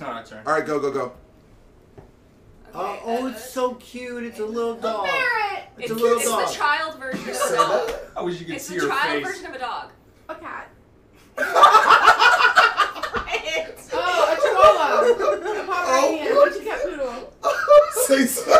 It's not our turn. All right, go. Okay, it's so cute. It's a little dog. It's a little dog. It's the child version of a dog. I wish you could see her face. It's the child version of a dog. A cat. Oh, a chihuahua. What you got, poodle? Say something.